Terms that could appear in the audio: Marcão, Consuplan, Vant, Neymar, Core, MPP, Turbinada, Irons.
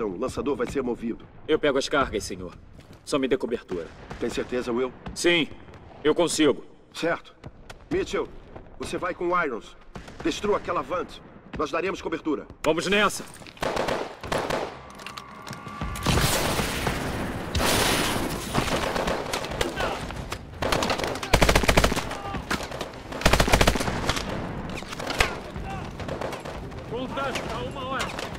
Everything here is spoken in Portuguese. posição. O lançador vai ser movido. Eu pego as cargas, senhor. Só me dê cobertura. Tem certeza, Will? Sim, eu consigo. Certo. Mitchell, você vai com o Irons. Destrua aquela Vant. Nós daremos cobertura. Vamos nessa! Contagem a 1 hora.